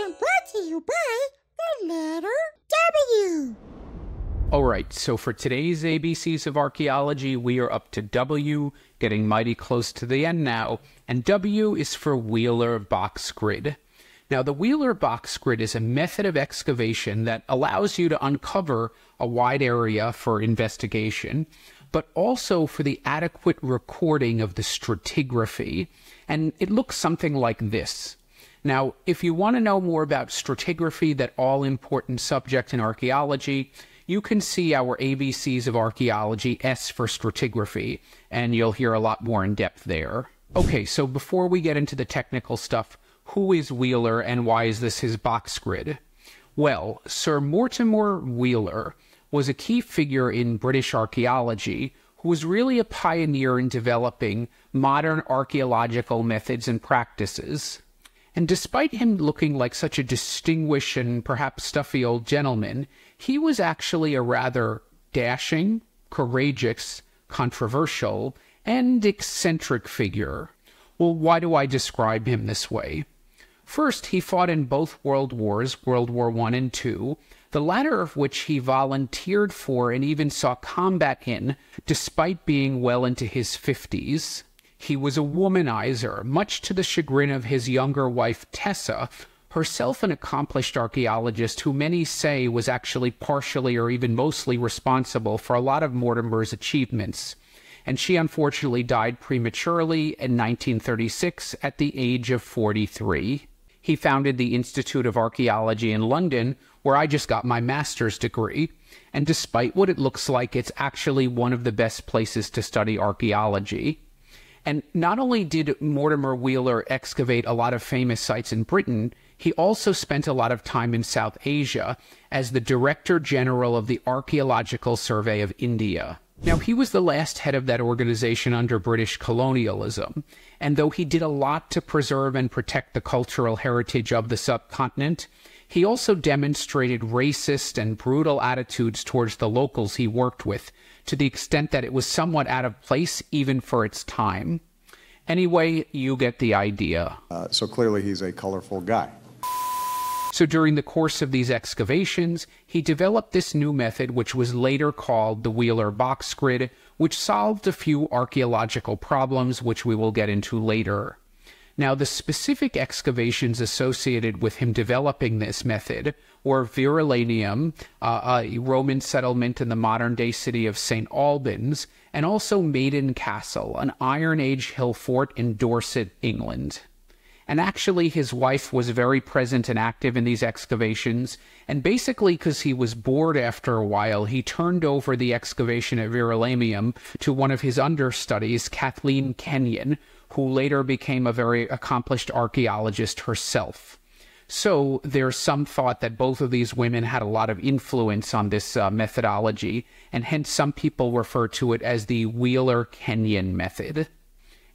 and brought to you by the letter W. Alright, so for today's ABCs of Archaeology, we are up to W, getting mighty close to the end now, and W is for Wheeler Box Grid. Now, the Wheeler Box Grid is a method of excavation that allows you to uncover a wide area for investigation, but also for the adequate recording of the stratigraphy, and it looks something like this. Now, if you want to know more about stratigraphy, that all-important subject in archaeology, you can see our ABCs of Archaeology, S for stratigraphy, and you'll hear a lot more in depth there. Okay, so before we get into the technical stuff, who is Wheeler and why is this his box grid? Well, Sir Mortimer Wheeler was a key figure in British archaeology who was really a pioneer in developing modern archaeological methods and practices. And despite him looking like such a distinguished and perhaps stuffy old gentleman, he was actually a rather dashing, courageous, controversial, and eccentric figure. Well, why do I describe him this way? First, he fought in both World Wars, World War I and II, the latter of which he volunteered for and even saw combat in, despite being well into his 50s. He was a womanizer, much to the chagrin of his younger wife Tessa, herself an accomplished archaeologist who many say was actually partially or even mostly responsible for a lot of Mortimer's achievements, and she unfortunately died prematurely in 1936 at the age of 43. He founded the Institute of Archaeology in London, where I just got my master's degree, and despite what it looks like, it's actually one of the best places to study archaeology. And not only did Mortimer Wheeler excavate a lot of famous sites in Britain, he also spent a lot of time in South Asia as the Director General of the Archaeological Survey of India. Now, he was the last head of that organization under British colonialism, and though he did a lot to preserve and protect the cultural heritage of the subcontinent, he also demonstrated racist and brutal attitudes towards the locals he worked with, to the extent that it was somewhat out of place even for its time. Anyway, you get the idea. So clearly he's a colorful guy. So during the course of these excavations, he developed this new method, which was later called the Wheeler Box Grid, which solved a few archaeological problems, which we will get into later. Now, the specific excavations associated with him developing this method were Verulamium, a Roman settlement in the modern-day city of St. Albans, and also Maiden Castle, an Iron Age hill fort in Dorset, England. And actually, his wife was very present and active in these excavations, and basically because he was bored after a while, he turned over the excavation at Verulamium to one of his understudies, Kathleen Kenyon, who later became a very accomplished archaeologist herself. So there's some thought that both of these women had a lot of influence on this methodology, and hence some people refer to it as the Wheeler-Kenyon method.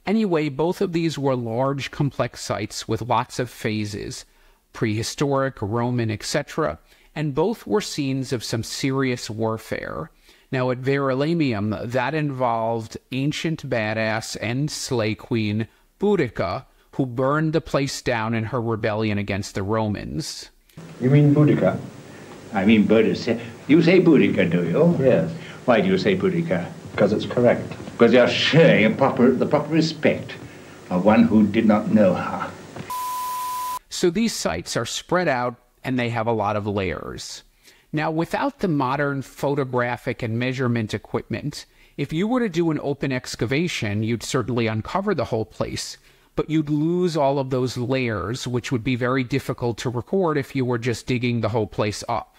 Anyway, both of these were large, complex sites with lots of phases, prehistoric, Roman, etc., and both were scenes of some serious warfare. Now, at Verulamium, that involved ancient badass and slay queen Boudica, who burned the place down in her rebellion against the Romans. You mean Boudica? I mean Boudica. You say Boudica, do you? Yes. Why do you say Boudica? Because it's correct. Because you are showing the proper respect of one who did not know her. So these sites are spread out, and they have a lot of layers. Now, without the modern photographic and measurement equipment, if you were to do an open excavation, you'd certainly uncover the whole place, but you'd lose all of those layers, which would be very difficult to record if you were just digging the whole place up.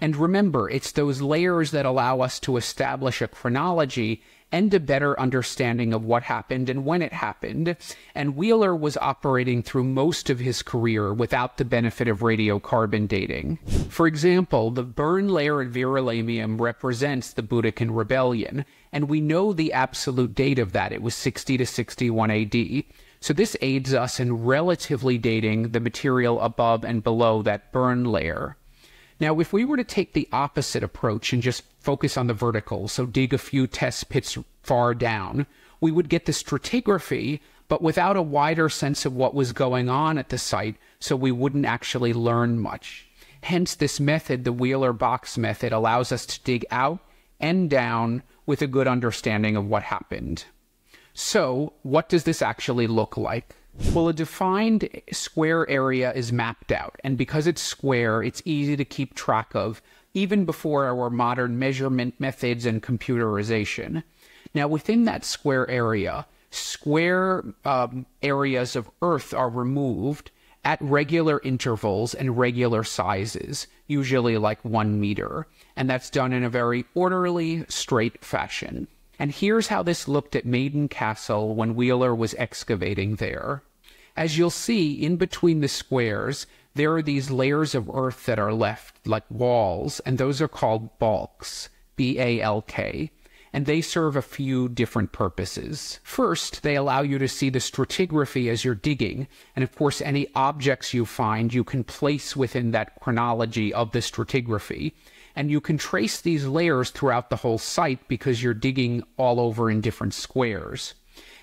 And remember, it's those layers that allow us to establish a chronology and a better understanding of what happened and when it happened, and Wheeler was operating through most of his career without the benefit of radiocarbon dating. For example, the burn layer at Verulamium represents the Boudiccan Rebellion, and we know the absolute date of that. It was 60 to 61 AD, so this aids us in relatively dating the material above and below that burn layer. Now, if we were to take the opposite approach and just focus on the vertical, so dig a few test pits far down, we would get the stratigraphy, but without a wider sense of what was going on at the site, so we wouldn't actually learn much. Hence, this method, the Wheeler box method, allows us to dig out and down with a good understanding of what happened. So, what does this actually look like? Well, a defined square area is mapped out, and because it's square, it's easy to keep track of, even before our modern measurement methods and computerization. Now, within that square area, square areas of earth are removed at regular intervals and regular sizes, usually like 1 meter, and that's done in a very orderly, straight fashion. And here's how this looked at Maiden Castle when Wheeler was excavating there. As you'll see, in between the squares, there are these layers of earth that are left, like walls, and those are called balks, B-A-L-K, and they serve a few different purposes. First, they allow you to see the stratigraphy as you're digging, and of course any objects you find you can place within that chronology of the stratigraphy. And you can trace these layers throughout the whole site because you're digging all over in different squares.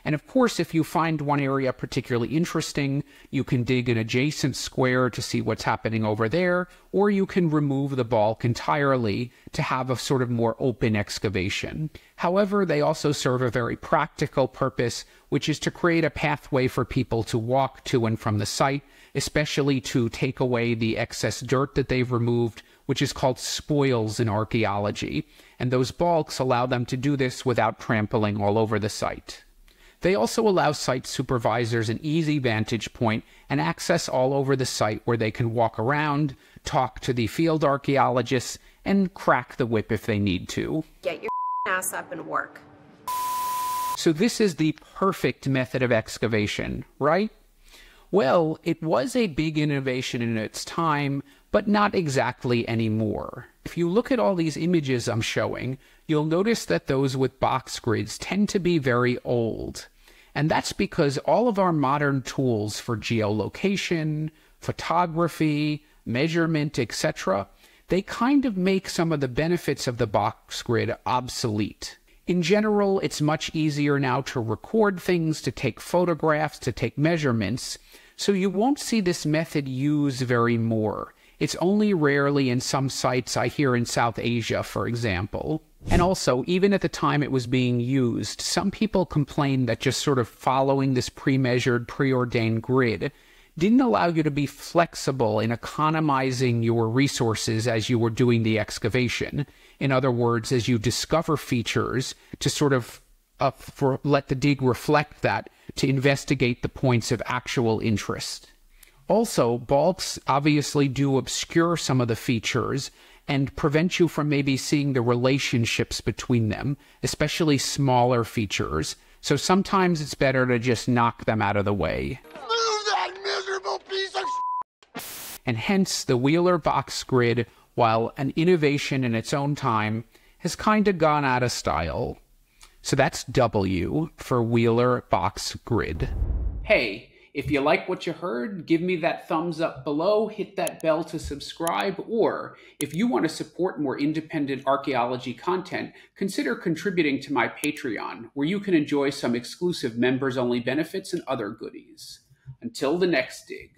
And of course, if you find one area particularly interesting, you can dig an adjacent square to see what's happening over there, or you can remove the balk entirely to have a sort of more open excavation. However, they also serve a very practical purpose, which is to create a pathway for people to walk to and from the site, especially to take away the excess dirt that they've removed, which is called spoils in archaeology, and those balks allow them to do this without trampling all over the site. They also allow site supervisors an easy vantage point and access all over the site where they can walk around, talk to the field archaeologists, and crack the whip if they need to. Get your ass up and work. So this is the perfect method of excavation, right? Well, it was a big innovation in its time, but not exactly anymore. If you look at all these images I'm showing, you'll notice that those with box grids tend to be very old. And that's because all of our modern tools for geolocation, photography, measurement, etc., they kind of make some of the benefits of the box grid obsolete. In general, it's much easier now to record things, to take photographs, to take measurements, so you won't see this method used very more. It's only rarely in some sites I hear in South Asia, for example. And also, even at the time it was being used, some people complained that just sort of following this pre-measured, preordained grid didn't allow you to be flexible in economizing your resources as you were doing the excavation. In other words, as you discover features, to sort of let the dig reflect that, to investigate the points of actual interest. Also, balks obviously do obscure some of the features and prevent you from maybe seeing the relationships between them, especially smaller features. So sometimes it's better to just knock them out of the way. Move that miserable piece of s***! And hence, the Wheeler box grid, while an innovation in its own time, has kinda gone out of style. So that's W for Wheeler box grid. Hey! If you like what you heard, give me that thumbs up below, hit that bell to subscribe, or if you want to support more independent archaeology content, consider contributing to my Patreon, where you can enjoy some exclusive members-only benefits and other goodies. Until the next dig.